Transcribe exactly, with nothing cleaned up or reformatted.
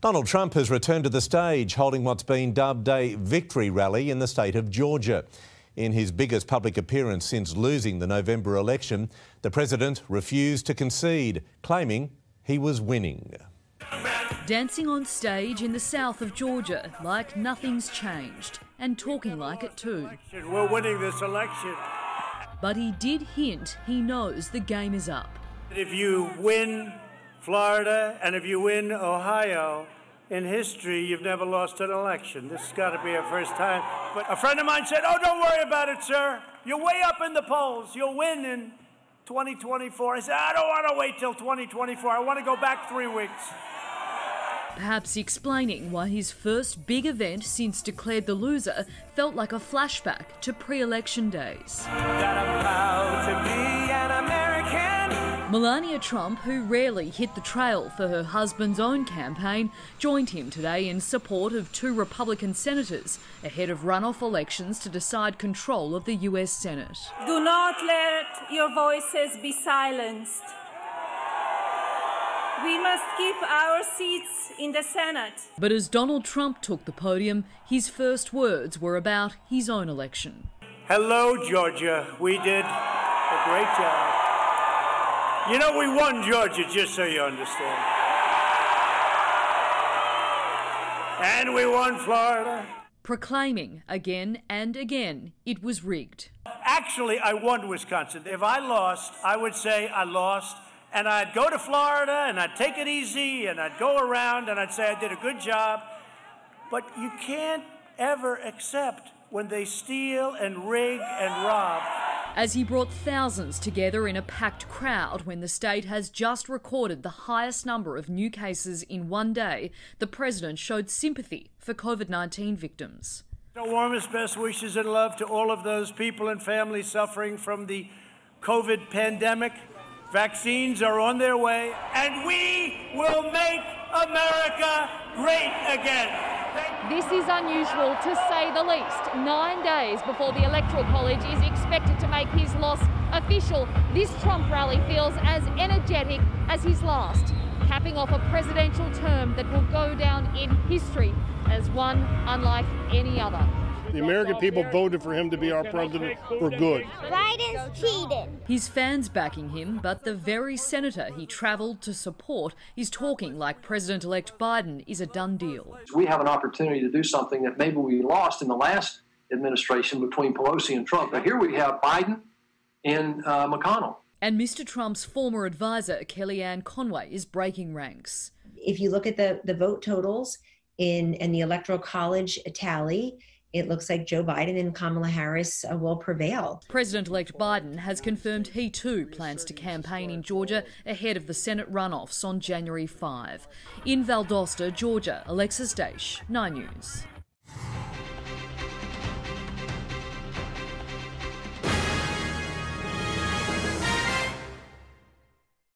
Donald Trump has returned to the stage, holding what's been dubbed a victory rally in the state of Georgia. In his biggest public appearance since losing the November election, the president refused to concede, claiming he was winning. Dancing on stage in the south of Georgia like nothing's changed, and talking like it too. We're winning this election. But he did hint he knows the game is up. If you win Florida, and if you win Ohio, in history, you've never lost an election. This has got to be our first time. But a friend of mine said, oh, don't worry about it, sir. You're way up in the polls. You'll win in twenty twenty-four. I said, I don't want to wait till twenty twenty-four. I want to go back three weeks. Perhaps explaining why his first big event since declared the loser felt like a flashback to pre-election days. That I'm proud to be an American. Melania Trump, who rarely hit the trail for her husband's own campaign, joined him today in support of two Republican senators ahead of runoff elections to decide control of the U S Senate. Do not let your voices be silenced. We must keep our seats in the Senate. But as Donald Trump took the podium, his first words were about his own election. Hello, Georgia. We did a great job. You know, we won Georgia, just so you understand. And we won Florida. Proclaiming again and again it was rigged. Actually, I won Wisconsin. If I lost, I would say I lost, and I'd go to Florida, and I'd take it easy, and I'd go around, and I'd say I did a good job. But you can't ever accept when they steal and rig and rob. As he brought thousands together in a packed crowd when the state has just recorded the highest number of new cases in one day, the president showed sympathy for COVID nineteen victims. The warmest best wishes and love to all of those people and families suffering from the COVID pandemic. Vaccines are on their way, and we will make America great again. This is unusual, to say the least. Nine days before the Electoral College is expected to make his loss official, this Trump rally feels as energetic as his last, capping off a presidential term that will go down in history as one unlike any other. The American people voted for him to be our president for good. Biden's cheated. His fans backing him, but the very senator he travelled to support is talking like President-elect Biden is a done deal. We have an opportunity to do something that maybe we lost in the last administration between Pelosi and Trump. Now here we have Biden and uh, McConnell. And Mister Trump's former advisor, Kellyanne Conway, is breaking ranks. If you look at the, the vote totals in, in the Electoral College tally, it looks like Joe Biden and Kamala Harris will prevail. President-elect Biden has confirmed he too plans to campaign in Georgia ahead of the Senate runoffs on January fifth. In Valdosta, Georgia, Alexis Daesh, nine news.